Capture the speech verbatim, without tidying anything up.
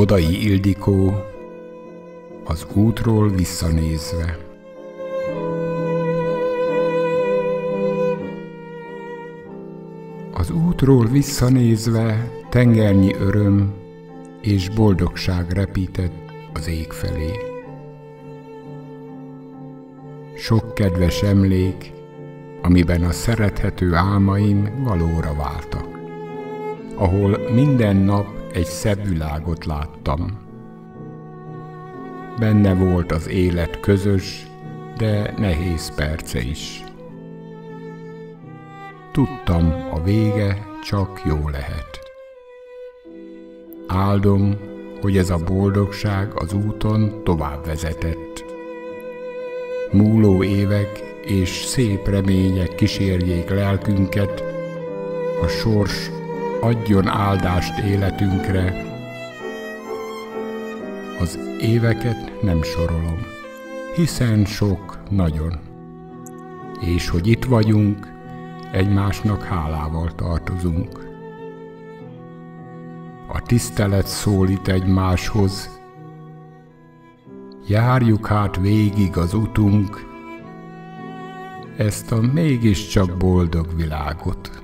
Bodai Ildikó, az útról visszanézve. Az útról visszanézve tengernyi öröm és boldogság repített az ég felé. Sok kedves emlék, amiben a szerethető álmaim valóra váltak, ahol minden nap egy szebb világot láttam. Benne volt az élet közös, de nehéz perce is. Tudtam, a vége csak jó lehet. Áldom, hogy ez a boldogság az úton tovább vezetett. Múló évek és szép remények kísérjék lelkünket, a sors adjon áldást életünkre. Az éveket nem sorolom, hiszen sok nagyon. És hogy itt vagyunk, egymásnak hálával tartozunk. A tisztelet szólít egymáshoz. Járjuk hát végig az utunk, ezt a mégiscsak boldog világot.